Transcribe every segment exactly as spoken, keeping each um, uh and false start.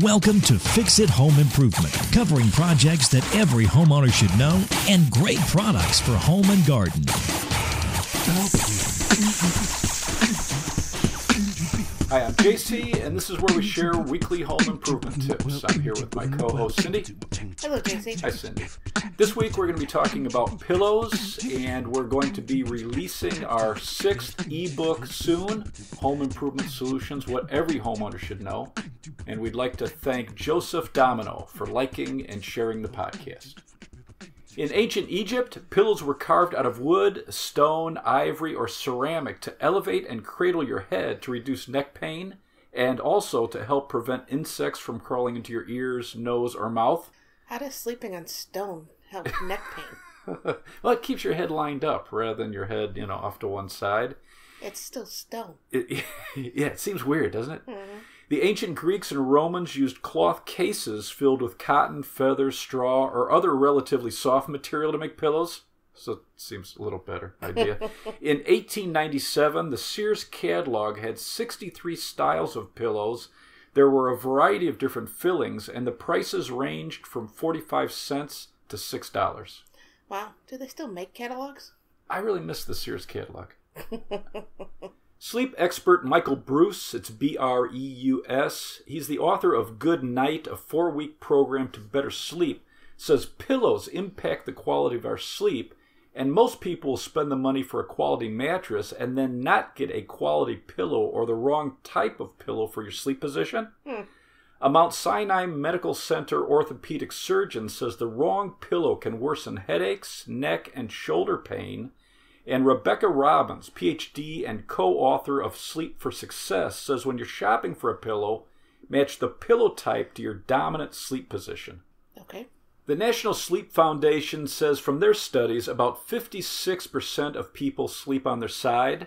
Welcome to Fix It Home Improvement, covering projects that every homeowner should know and great products for home and garden. Hi, I'm J C, and this is where we share weekly home improvement tips. I'm here with my co-host, Cindy. Hello, J C. Hi, Cindy. This week, we're going to be talking about pillows, and we're going to be releasing our sixth ebook soon, Home Improvement Solutions, What Every Homeowner Should Know. And we'd like to thank Joseph Domino for liking and sharing the podcast. In ancient Egypt, pillows were carved out of wood, stone, ivory, or ceramic to elevate and cradle your head to reduce neck pain and also to help prevent insects from crawling into your ears, nose, or mouth. How does sleeping on stone help neck pain? Well, it keeps your head lined up rather than your head, you know, off to one side. It's still stone. It, yeah, it seems weird, doesn't it? Mm-hmm. The ancient Greeks and Romans used cloth cases filled with cotton, feathers, straw, or other relatively soft material to make pillows. So it seems a little better idea. In eighteen ninety-seven, the Sears catalog had sixty-three styles of pillows. There were a variety of different fillings, and the prices ranged from forty-five cents to six dollars. Wow. Do they still make catalogs? I really miss the Sears catalog. Sleep expert Michael Breus, it's B R E U S, he's the author of Good Night, a four-week program to better sleep, says pillows impact the quality of our sleep, and most people will spend the money for a quality mattress and then not get a quality pillow or the wrong type of pillow for your sleep position. Hmm. A Mount Sinai Medical Center orthopedic surgeon says the wrong pillow can worsen headaches, neck, and shoulder pain. And Rebecca Robbins, P H D and co-author of Sleep for Success, says when you're shopping for a pillow, match the pillow type to your dominant sleep position. Okay. The National Sleep Foundation says from their studies, about fifty-six percent of people sleep on their side.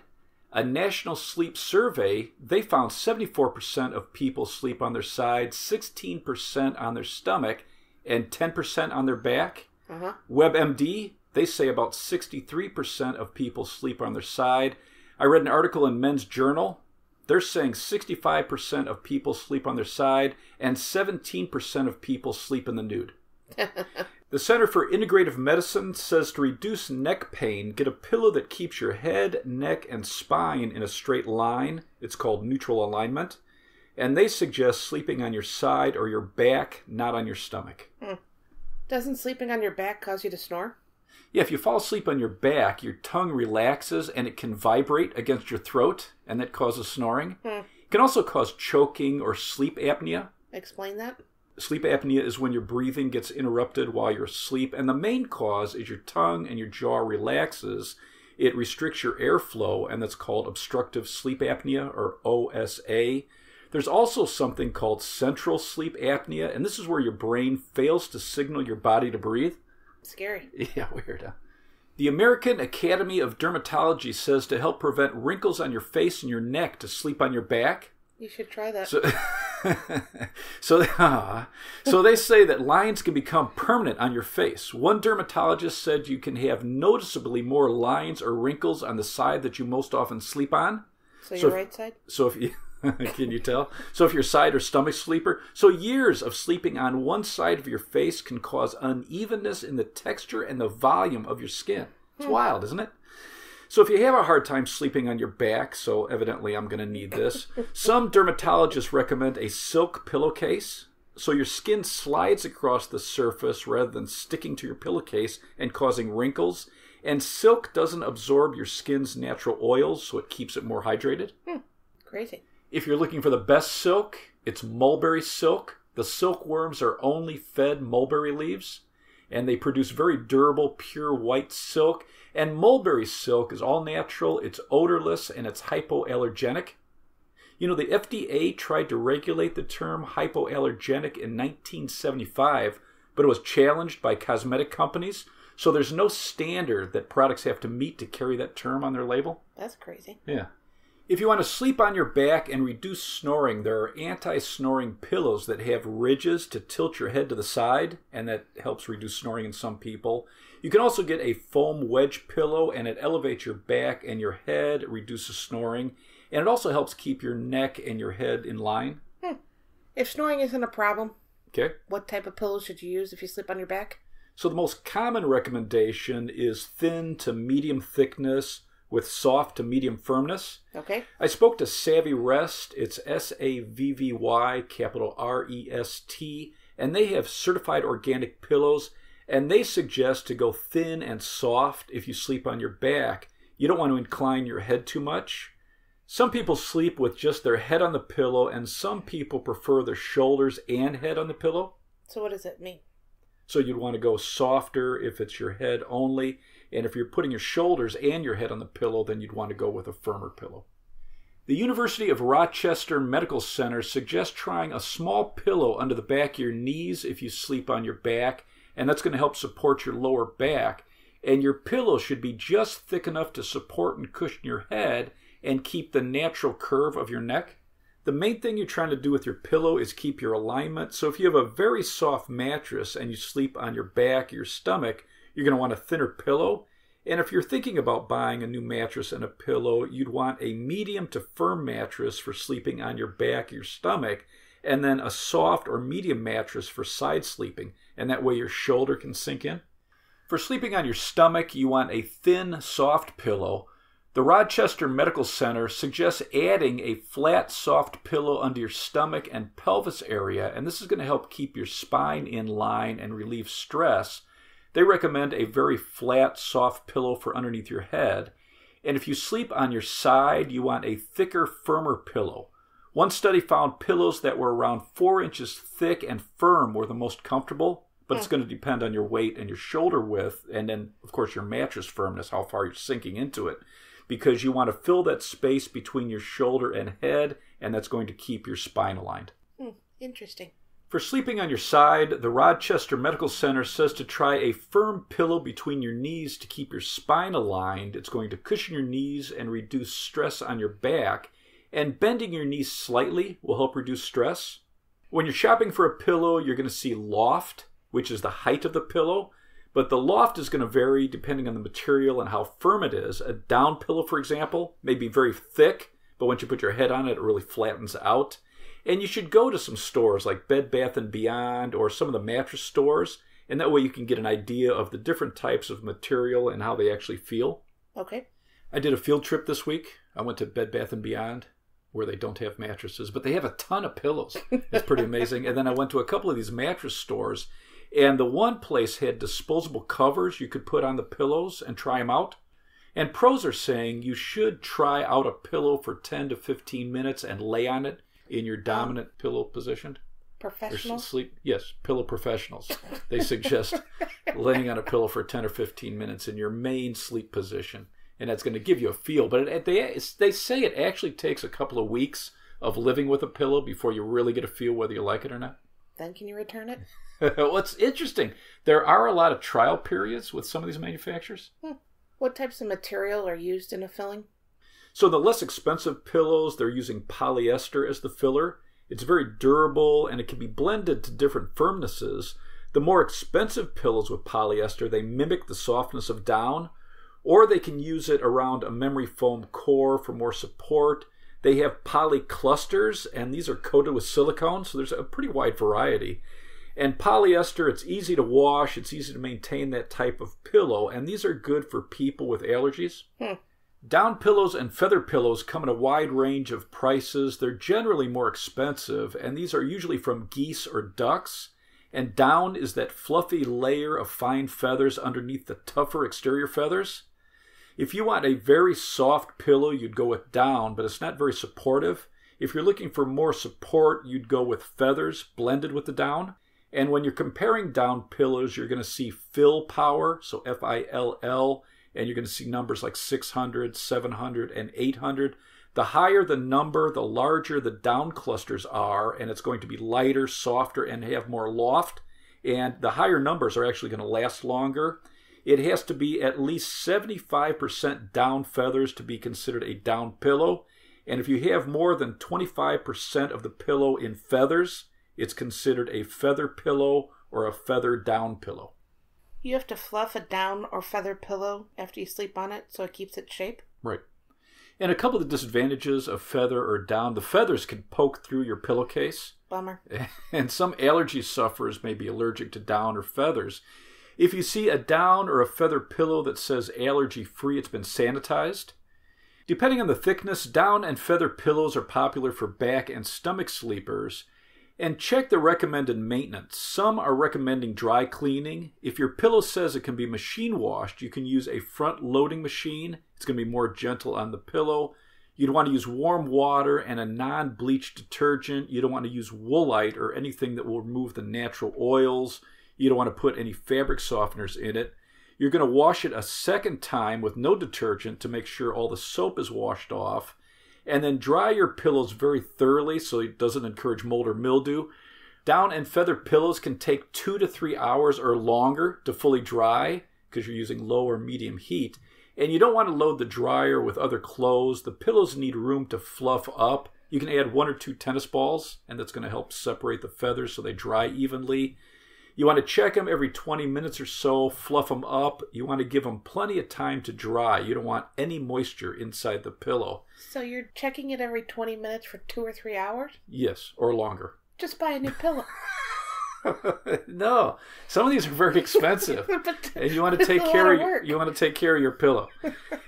A National Sleep Survey, they found seventy-four percent of people sleep on their side, sixteen percent on their stomach, and ten percent on their back. Uh-huh. WebMD, they say about sixty-three percent of people sleep on their side. I read an article in Men's Journal. They're saying sixty-five percent of people sleep on their side and seventeen percent of people sleep in the nude. The Center for Integrative Medicine says to reduce neck pain, get a pillow that keeps your head, neck, and spine in a straight line. It's called neutral alignment. And they suggest sleeping on your side or your back, not on your stomach. Hmm. Doesn't sleeping on your back cause you to snore? Yeah, if you fall asleep on your back, your tongue relaxes and it can vibrate against your throat, and that causes snoring. Hmm. It can also cause choking or sleep apnea. Explain that. Sleep apnea is when your breathing gets interrupted while you're asleep, and the main cause is your tongue and your jaw relaxes. It restricts your airflow, and that's called obstructive sleep apnea, or O S A. There's also something called central sleep apnea, and this is where your brain fails to signal your body to breathe. Scary. Yeah, weird, huh? The American Academy of Dermatology says to help prevent wrinkles on your face and your neck to sleep on your back. You should try that. So, so, uh, so they say that lines can become permanent on your face. One dermatologist said you can have noticeably more lines or wrinkles on the side that you most often sleep on. So your so right if, side? So if you... Can you tell? So if you're a side or stomach sleeper. So years of sleeping on one side of your face can cause unevenness in the texture and the volume of your skin. It's wild, isn't it? So if you have a hard time sleeping on your back, so evidently I'm going to need this, some dermatologists recommend a silk pillowcase. So your skin slides across the surface rather than sticking to your pillowcase and causing wrinkles. And silk doesn't absorb your skin's natural oils, so it keeps it more hydrated. Hmm. Crazy. If you're looking for the best silk, it's mulberry silk. The silkworms are only fed mulberry leaves, and they produce very durable, pure white silk. And mulberry silk is all natural, it's odorless, and it's hypoallergenic. You know, the F D A tried to regulate the term hypoallergenic in nineteen seventy-five, but it was challenged by cosmetic companies. So there's no standard that products have to meet to carry that term on their label. That's crazy. Yeah. If you want to sleep on your back and reduce snoring, there are anti-snoring pillows that have ridges to tilt your head to the side, and that helps reduce snoring in some people. You can also get a foam wedge pillow, and it elevates your back and your head, reduces snoring, and it also helps keep your neck and your head in line. Hmm. If snoring isn't a problem, okay, what type of pillow should you use if you sleep on your back? So the most common recommendation is thin to medium thickness with soft to medium firmness. Okay. I spoke to Savvy Rest. It's S A V V Y, capital R E S T, and they have certified organic pillows, and they suggest to go thin and soft if you sleep on your back. You don't want to incline your head too much. Some people sleep with just their head on the pillow, and some people prefer their shoulders and head on the pillow. So what does that mean? So you'd want to go softer if it's your head only. And if you're putting your shoulders and your head on the pillow, then you'd want to go with a firmer pillow. The University of Rochester Medical Center suggests trying a small pillow under the back of your knees if you sleep on your back, and that's going to help support your lower back. And your pillow should be just thick enough to support and cushion your head and keep the natural curve of your neck. The main thing you're trying to do with your pillow is keep your alignment. So if you have a very soft mattress and you sleep on your back or your stomach, you're going to want a thinner pillow. And if you're thinking about buying a new mattress and a pillow, you'd want a medium to firm mattress for sleeping on your back or your stomach, and then a soft or medium mattress for side sleeping. And that way your shoulder can sink in. For sleeping on your stomach, you want a thin, soft pillow. The Rochester Medical Center suggests adding a flat, soft pillow under your stomach and pelvis area, and this is going to help keep your spine in line and relieve stress. They recommend a very flat, soft pillow for underneath your head. And if you sleep on your side, you want a thicker, firmer pillow. One study found pillows that were around four inches thick and firm were the most comfortable, but yeah. It's going to depend on your weight and your shoulder width, and then, of course, your mattress firmness, how far you're sinking into it, because you want to fill that space between your shoulder and head, and that's going to keep your spine aligned. Hmm, interesting. For sleeping on your side, the Rochester Medical Center says to try a firm pillow between your knees to keep your spine aligned. It's going to cushion your knees and reduce stress on your back, and bending your knees slightly will help reduce stress. When you're shopping for a pillow, you're going to see loft, which is the height of the pillow. But the loft is going to vary depending on the material and how firm it is. A down pillow, for example, may be very thick, but once you put your head on it, it really flattens out. And you should go to some stores like Bed Bath and Beyond or some of the mattress stores, and that way you can get an idea of the different types of material and how they actually feel. Okay. I did a field trip this week. I went to Bed Bath and Beyond, where they don't have mattresses, but they have a ton of pillows. It's pretty amazing. And then I went to a couple of these mattress stores, and the one place had disposable covers you could put on the pillows and try them out. And pros are saying you should try out a pillow for ten to fifteen minutes and lay on it in your dominant um, pillow position. Professionals? Sleep, yes, pillow professionals. They suggest laying on a pillow for ten or fifteen minutes in your main sleep position. And that's going to give you a feel. But it, they, they say it actually takes a couple of weeks of living with a pillow before you really get a feel whether you like it or not. Then can you return it? Well, it's interesting. There are a lot of trial periods with some of these manufacturers. Hmm. What types of material are used in a filling? So the less expensive pillows, they're using polyester as the filler. It's very durable, and it can be blended to different firmnesses. The more expensive pillows with polyester, they mimic the softness of down, or they can use it around a memory foam core for more support. They have poly clusters, and these are coated with silicone, so there's a pretty wide variety. And polyester, it's easy to wash, it's easy to maintain that type of pillow, and these are good for people with allergies. Hmm. Down pillows and feather pillows come in a wide range of prices. They're generally more expensive, and these are usually from geese or ducks. And down is that fluffy layer of fine feathers underneath the tougher exterior feathers. If you want a very soft pillow, you'd go with down, but it's not very supportive. If you're looking for more support, you'd go with feathers blended with the down. And when you're comparing down pillows, you're going to see fill power, so F I L L, and you're going to see numbers like six hundred, seven hundred, and eight hundred. The higher the number, the larger the down clusters are, and it's going to be lighter, softer, and have more loft. And the higher numbers are actually going to last longer. It has to be at least seventy-five percent down feathers to be considered a down pillow. And if you have more than twenty-five percent of the pillow in feathers, it's considered a feather pillow or a feather down pillow. You have to fluff a down or feather pillow after you sleep on it so it keeps its shape? Right. And a couple of the disadvantages of feather or down, the feathers can poke through your pillowcase. Bummer. And some allergy sufferers may be allergic to down or feathers. If you see a down or a feather pillow that says allergy-free, it's been sanitized. Depending on the thickness, down and feather pillows are popular for back and stomach sleepers. And check the recommended maintenance. Some are recommending dry cleaning. If your pillow says it can be machine washed, you can use a front-loading machine. It's going to be more gentle on the pillow. You'd want to use warm water and a non-bleach detergent. You don't want to use Woolite or anything that will remove the natural oils. You don't want to put any fabric softeners in it. You're going to wash it a second time with no detergent to make sure all the soap is washed off. And then dry your pillows very thoroughly so it doesn't encourage mold or mildew. Down and feather pillows can take two to three hours or longer to fully dry because you're using low or medium heat. And you don't want to load the dryer with other clothes. The pillows need room to fluff up. You can add one or two tennis balls, and that's going to help separate the feathers so they dry evenly. You want to check them every twenty minutes or so, fluff them up. You want to give them plenty of time to dry. You don't want any moisture inside the pillow. So you're checking it every twenty minutes for two or three hours? Yes, or longer. Just buy a new pillow. No, some of these are very expensive. But and you want to take care of your, you want to take care of your pillow.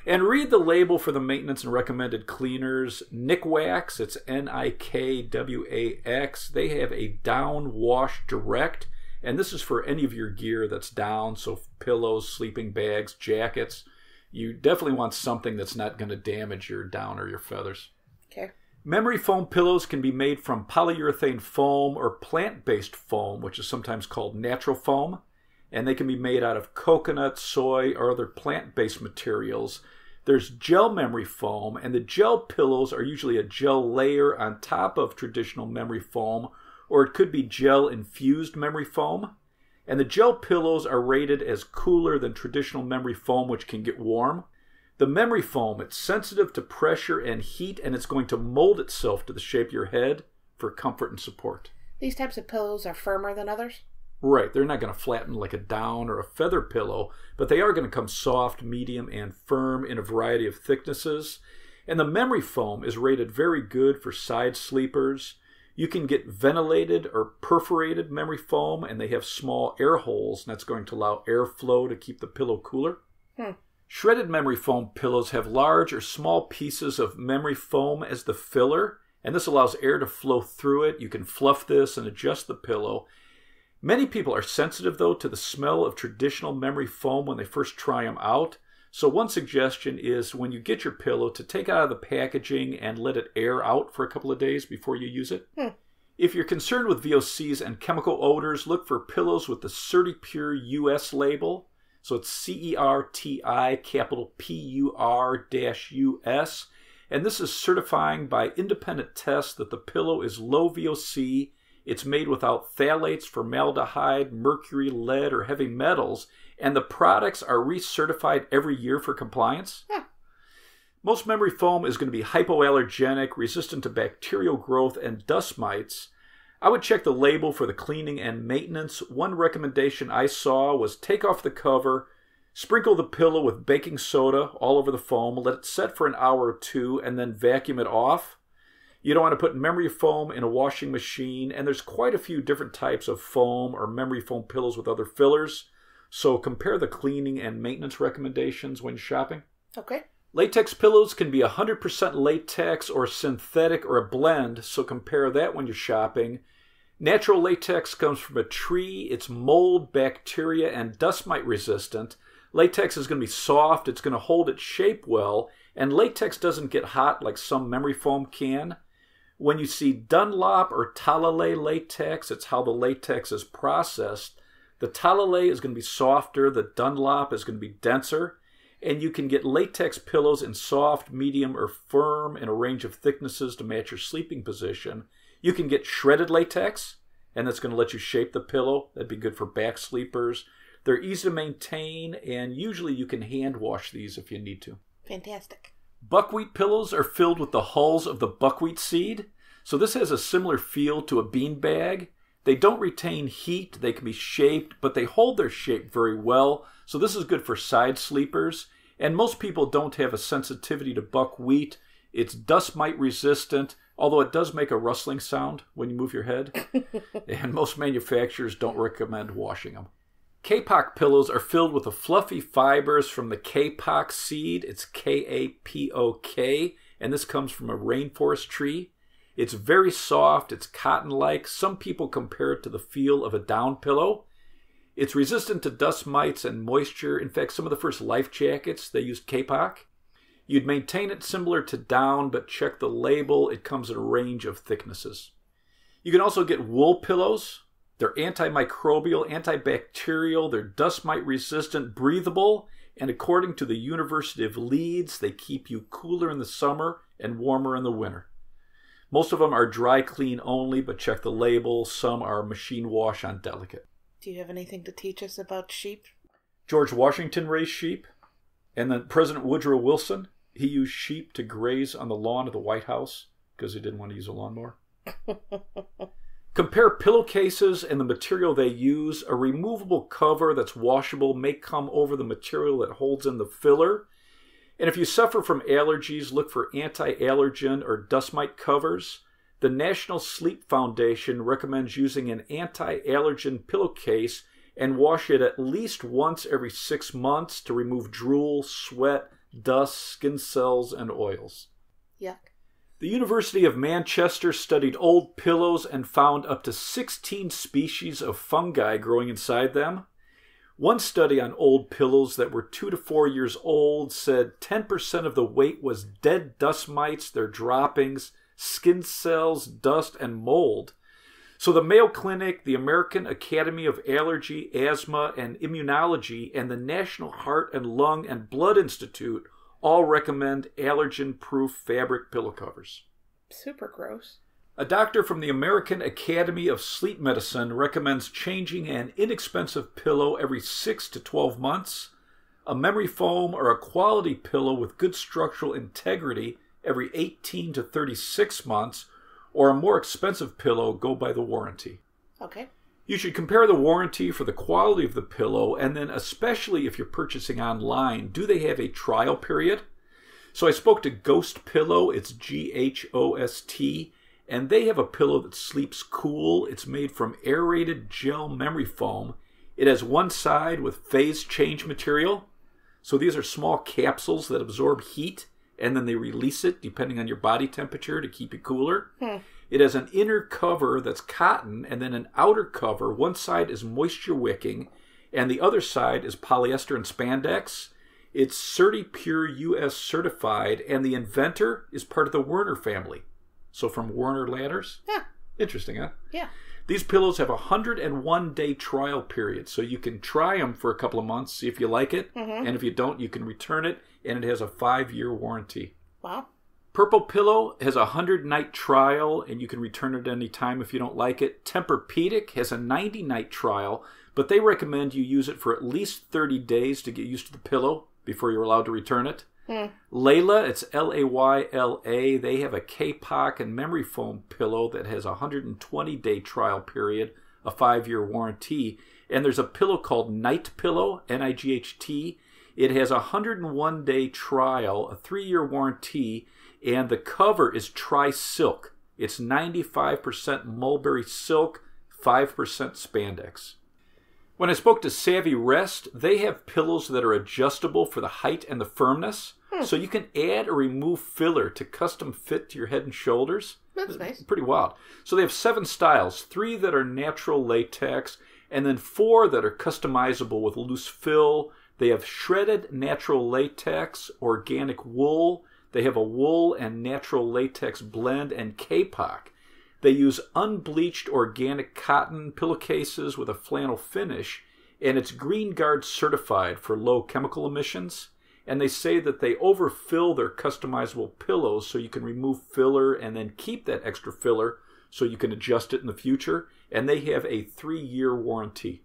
And read the label for the maintenance and recommended cleaners. Nikwax, it's N I K W A X. They have a down wash direct. And this is for any of your gear that's down, so pillows, sleeping bags, jackets. You definitely want something that's not going to damage your down or your feathers. Okay. Memory foam pillows can be made from polyurethane foam or plant-based foam, which is sometimes called natural foam. And they can be made out of coconut, soy, or other plant-based materials. There's gel memory foam, and the gel pillows are usually a gel layer on top of traditional memory foam, or it could be gel-infused memory foam. And the gel pillows are rated as cooler than traditional memory foam, which can get warm. The memory foam, it's sensitive to pressure and heat, and it's going to mold itself to the shape of your head for comfort and support. These types of pillows are firmer than others? Right. They're not going to flatten like a down or a feather pillow, but they are going to come soft, medium, and firm in a variety of thicknesses. And the memory foam is rated very good for side sleepers. You can get ventilated or perforated memory foam, and they have small air holes, and that's going to allow airflow to keep the pillow cooler. Hmm. Shredded memory foam pillows have large or small pieces of memory foam as the filler, and this allows air to flow through it. You can fluff this and adjust the pillow. Many people are sensitive, though, to the smell of traditional memory foam when they first try them out. So one suggestion is when you get your pillow to take out of the packaging and let it air out for a couple of days before you use it. Hmm. If you're concerned with V O Cs and chemical odors, look for pillows with the CertiPur U S label. So it's C E R T I capital P U R dash U S. And this is certifying by independent tests that the pillow is low V O C. It's made without phthalates, formaldehyde, mercury, lead, or heavy metals. And the products are recertified every year for compliance. Yeah. Most memory foam is going to be hypoallergenic, resistant to bacterial growth and dust mites. I would check the label for the cleaning and maintenance. One recommendation I saw was take off the cover, sprinkle the pillow with baking soda all over the foam, let it set for an hour or two, and then vacuum it off. You don't want to put memory foam in a washing machine, and there's quite a few different types of foam or memory foam pillows with other fillers. So compare the cleaning and maintenance recommendations when shopping. Okay. Latex pillows can be one hundred percent latex or synthetic or a blend, so compare that when you're shopping. Natural latex comes from a tree. It's mold, bacteria, and dust mite resistant. Latex is going to be soft. It's going to hold its shape well. And latex doesn't get hot like some memory foam can. When you see Dunlop or Talalay latex, it's how the latex is processed. The Talalay is going to be softer, the Dunlop is going to be denser, and you can get latex pillows in soft, medium, or firm in a range of thicknesses to match your sleeping position. You can get shredded latex, and that's going to let you shape the pillow. That'd be good for back sleepers. They're easy to maintain, and usually you can hand wash these if you need to. Fantastic. Buckwheat pillows are filled with the hulls of the buckwheat seed, so this has a similar feel to a bean bag. They don't retain heat, they can be shaped, but they hold their shape very well, so this is good for side sleepers. And most people don't have a sensitivity to buckwheat. It's dust mite resistant, although it does make a rustling sound when you move your head, and most manufacturers don't recommend washing them. Kapok pillows are filled with the fluffy fibers from the kapok seed. It's K A P O K, and this comes from a rainforest tree. It's very soft, it's cotton-like. Some people compare it to the feel of a down pillow. It's resistant to dust mites and moisture. In fact, some of the first life jackets, they used kapok. You'd maintain it similar to down, but check the label. It comes in a range of thicknesses. You can also get wool pillows. They're antimicrobial, antibacterial, they're dust mite resistant, breathable, and according to the University of Leeds, they keep you cooler in the summer and warmer in the winter. Most of them are dry clean only, but check the label. Some are machine wash on delicate. Do you have anything to teach us about sheep? George Washington raised sheep, and then President Woodrow Wilson, he used sheep to graze on the lawn of the White House because he didn't want to use a lawnmower. Compare pillowcases and the material they use. A removable cover that's washable may come over the material that holds in the filler. And if you suffer from allergies, look for anti-allergen or dust mite covers. The National Sleep Foundation recommends using an anti-allergen pillowcase and wash it at least once every six months to remove drool, sweat, dust, skin cells, and oils. Yuck. The University of Manchester studied old pillows and found up to sixteen species of fungi growing inside them. One study on old pillows that were two to four years old said ten percent of the weight was dead dust mites, their droppings, skin cells, dust, and mold. So the Mayo Clinic, the American Academy of Allergy, Asthma, and Immunology, and the National Heart and Lung and Blood Institute all recommend allergen-proof fabric pillow covers. Super gross. A doctor from the American Academy of Sleep Medicine recommends changing an inexpensive pillow every six to twelve months, a memory foam or a quality pillow with good structural integrity every eighteen to thirty-six months, or a more expensive pillow go by the warranty. Okay. You should compare the warranty for the quality of the pillow, and then especially if you're purchasing online, do they have a trial period? So I spoke to Ghost Pillow, it's G H O S T, and they have a pillow that sleeps cool. It's made from aerated gel memory foam. It has one side with phase change material. So these are small capsules that absorb heat, and then they release it depending on your body temperature to keep you cooler. Hmm. It has an inner cover that's cotton, and then an outer cover. One side is moisture wicking, and the other side is polyester and spandex. It's CertiPur U S certified, and the inventor is part of the Werner family. So from Werner Ladders? Yeah. Interesting, huh? Yeah. These pillows have a one hundred and one day trial period, so you can try them for a couple of months, see if you like it, mm-hmm. and if you don't, you can return it, and it has a five year warranty. Wow. Purple Pillow has a one hundred night trial, and you can return it any time if you don't like it. Tempur-Pedic has a ninety night trial, but they recommend you use it for at least thirty days to get used to the pillow before you're allowed to return it. Mm. Layla, it's L A Y L A. They have a kapok and memory foam pillow that has a one hundred twenty day trial period, a five year warranty. And there's a pillow called Night Pillow, N I G H T. It has a one hundred and one day trial, a three year warranty, and the cover is tri-silk. It's ninety-five percent mulberry silk, five percent spandex. When I spoke to Savvy Rest, they have pillows that are adjustable for the height and the firmness. Hmm. So you can add or remove filler to custom fit to your head and shoulders. That's it's nice. Pretty wild. So they have seven styles, three that are natural latex, and then four that are customizable with loose fill. They have shredded natural latex, organic wool. They have a wool and natural latex blend and kapok. They use unbleached organic cotton pillowcases with a flannel finish, and it's Green Guard certified for low chemical emissions. And they say that they overfill their customizable pillows so you can remove filler and then keep that extra filler so you can adjust it in the future. And they have a three year warranty.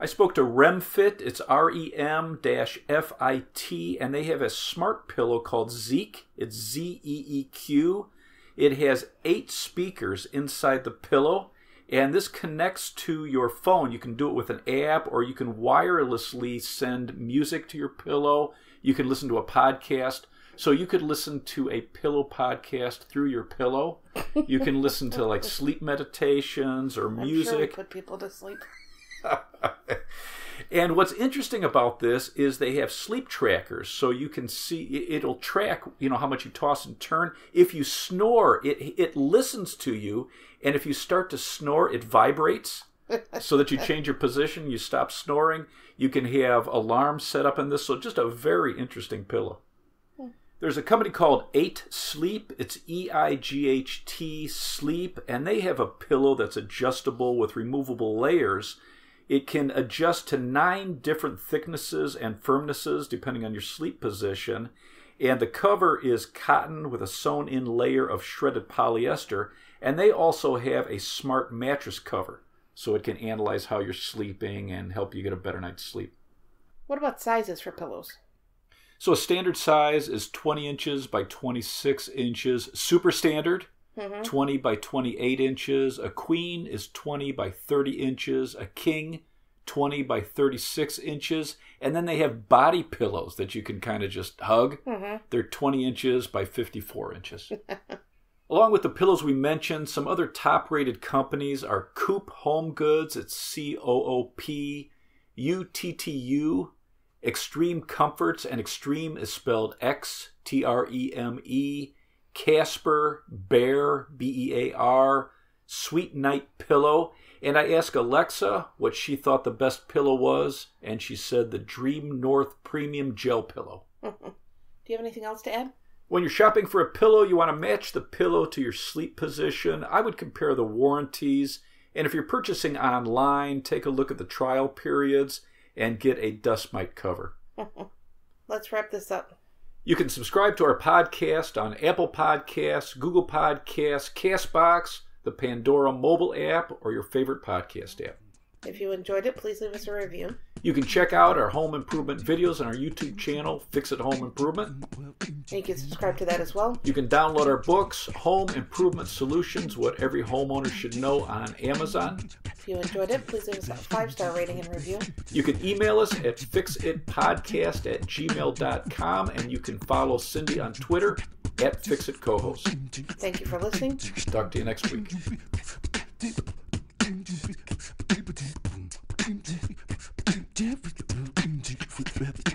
I spoke to RemFit, it's R E M F I T, and they have a smart pillow called Zeeq, it's Z E E Q. It has eight speakers inside the pillow, and this connects to your phone. You can do it with an app, or you can wirelessly send music to your pillow. You can listen to a podcast. So you could listen to a pillow podcast through your pillow. You can listen to like sleep meditations or music. I'm sure we put people to sleep. And what's interesting about this is they have sleep trackers, so you can see it'll track, you know, how much you toss and turn. If you snore, it it listens to you, and if you start to snore, it vibrates so that you change your position, you stop snoring. You can have alarms set up in this, so just a very interesting pillow. There's a company called Eight Sleep. It's E I G H T Sleep, and they have a pillow that's adjustable with removable layers. It can adjust to nine different thicknesses and firmnesses depending on your sleep position. And the cover is cotton with a sewn-in layer of shredded polyester. And they also have a smart mattress cover, so it can analyze how you're sleeping and help you get a better night's sleep. What about sizes for pillows? So a standard size is twenty inches by twenty-six inches. Super standard. Mm-hmm. twenty by twenty-eight inches. A queen is twenty by thirty inches. A king, twenty by thirty-six inches. And then they have body pillows that you can kind of just hug. Mm-hmm. They're twenty inches by fifty-four inches. Along with the pillows we mentioned, some other top-rated companies are Coop Home Goods. It's C O O P U T T U. Extreme Comforts, and Extreme is spelled X T R E M E. Casper, Bear, B E A R, Sweet Night Pillow. And I asked Alexa what she thought the best pillow was, and she said the Dream North Premium Gel Pillow. Mm-hmm. Do you have anything else to add? When you're shopping for a pillow, you want to match the pillow to your sleep position. I would compare the warranties. And if you're purchasing online, take a look at the trial periods and get a dust mite cover. Let's wrap this up. You can subscribe to our podcast on Apple Podcasts, Google Podcasts, CastBox, the Pandora mobile app, or your favorite podcast app. If you enjoyed it, please leave us a review. You can check out our home improvement videos on our YouTube channel, Fix It Home Improvement. And you can subscribe to that as well. You can download our books, Home Improvement Solutions, What Every Homeowner Should Know, on Amazon. If you enjoyed it, please leave us a five-star rating and review. You can email us at fixitpodcast at gmail dot com, and you can follow Cindy on Twitter at fixitcohost. Thank you for listening. Talk to you next week. Everything.